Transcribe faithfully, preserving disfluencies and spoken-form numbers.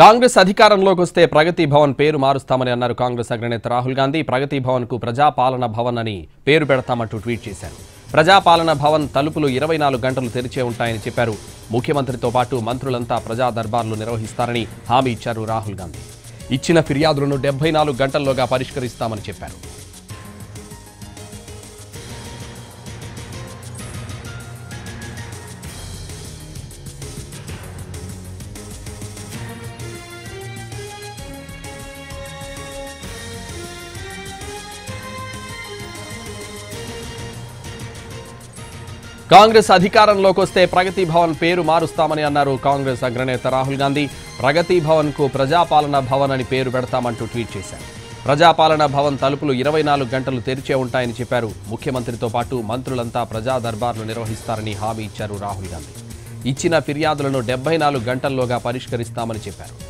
కాంగ్రెస్ అధికారంలోకి వస్తే ప్రగతి భవన్ పేరు మారుస్తామని అన్నారు కాంగ్రెస్ అగ్రనేత రాహుల్ గాంధీ. ప్రగతి భవన్ కు ప్రజా పాలన భవన్ అని పేరు పెడతామంటూ ట్వీట్ చేశారు. ప్రజా పాలన భవన్ తలుపులు ఇరవై నాలుగు గంటలు తెరిచే ఉంటాయని చెప్పారు. ముఖ్యమంత్రితో పాటు మంత్రులంతా ప్రజా దర్బార్లు నిర్వహిస్తారని హామీ ఇచ్చారు రాహుల్ గాంధీ. ఇచ్చిన ఫిర్యాదులను డెబ్బై నాలుగు గంటల్లోగా పరిష్కరిస్తామని చెప్పారు. కాంగ్రెస్ అధికారంలోకి వస్తే ప్రగతి భవన్ పేరు మారుస్తామని అన్నారు కాంగ్రెస్ అగ్రనేత రాహుల్ గాంధీ. ప్రగతి భవన్ కు ప్రజాపాలన భవన్ అని పేరు పెడతామంటూ ట్వీట్ చేశారు. ప్రజాపాలన భవన్ తలుపులు ఇరవై నాలుగు గంటలు తెరిచే ఉంటాయని చెప్పారు. ముఖ్యమంత్రితో పాటు మంత్రులంతా ప్రజా దర్బార్లు నిర్వహిస్తారని హామీ ఇచ్చారు రాహుల్ గాంధీ. ఇచ్చిన ఫిర్యాదులను డెబ్బై నాలుగు గంటల్లోగా పరిష్కరిస్తామని చెప్పారు.